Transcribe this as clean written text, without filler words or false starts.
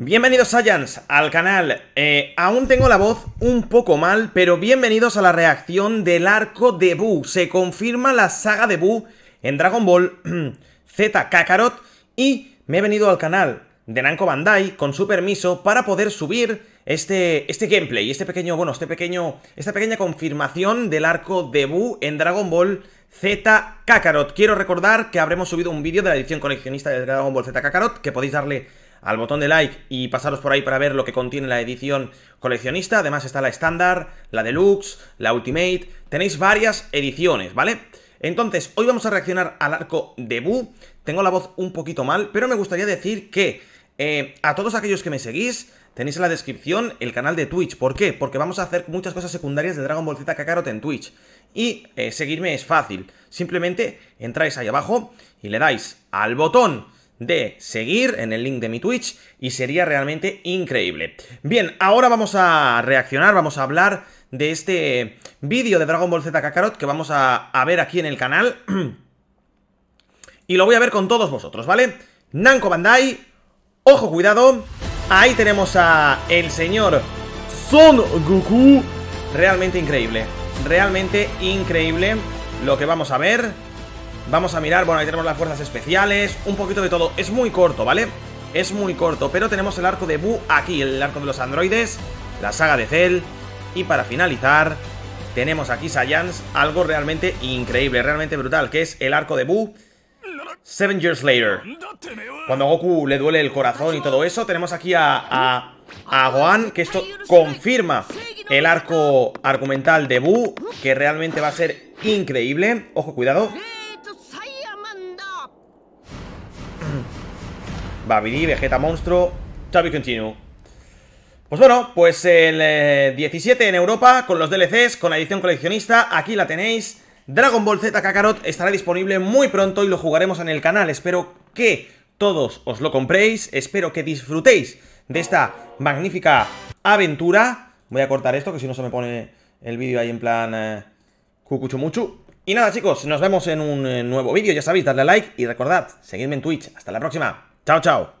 Bienvenidos Saiyans al canal, aún tengo la voz un poco mal, pero bienvenidos a la reacción del arco de BUU. Se confirma la saga de BUU en Dragon Ball Z Kakarot y me he venido al canal de Namco Bandai con su permiso para poder subir este gameplay, esta pequeña confirmación del arco de BUU en Dragon Ball Z Kakarot. Quiero recordar que habremos subido un vídeo de la edición coleccionista de Dragon Ball Z Kakarot, que podéis darle al botón de like y pasaros por ahí para ver lo que contiene la edición coleccionista. Además está la estándar, la deluxe, la ultimate. Tenéis varias ediciones, ¿vale? Entonces, hoy vamos a reaccionar al arco de BUU. Tengo la voz un poquito mal, pero me gustaría decir que a todos aquellos que me seguís, tenéis en la descripción el canal de Twitch. ¿Por qué? Porque vamos a hacer muchas cosas secundarias de Dragon Ball Z Kakarot en Twitch. Y seguirme es fácil. Simplemente entráis ahí abajo y le dais al botón de seguir en el link de mi Twitch y sería realmente increíble. Bien, ahora vamos a reaccionar, vamos a hablar de este vídeo de Dragon Ball Z Kakarot que vamos a ver aquí en el canal y lo voy a ver con todos vosotros, ¿vale? Namco Bandai, ojo, cuidado. Ahí tenemos a el señor Son Goku. Realmente increíble lo que vamos a ver. Vamos a mirar, bueno, ahí tenemos las fuerzas especiales, un poquito de todo. Es muy corto, ¿vale? Es muy corto, pero tenemos el arco de BUU aquí, el arco de los androides, la saga de Cell. Y para finalizar, tenemos aquí Saiyans, algo realmente increíble, realmente brutal, que es el arco de BUU 7 Years Later. Cuando a Goku le duele el corazón y todo eso, tenemos aquí a Gohan, que esto confirma el arco argumental de BUU, que realmente va a ser increíble. Ojo, cuidado. Babidi, Vegeta monstruo, Tabi Continue. Pues bueno, pues el 17 en Europa, con los DLCs, con la edición coleccionista, aquí la tenéis. Dragon Ball Z Kakarot estará disponible muy pronto y lo jugaremos en el canal. Espero que todos os lo compréis, espero que disfrutéis de esta magnífica aventura. Voy a cortar esto, que si no se me pone el vídeo ahí en plan cucuchumuchu. Y nada chicos, nos vemos en un nuevo vídeo, ya sabéis, darle a like y recordad, seguidme en Twitch. Hasta la próxima. Chao, chao.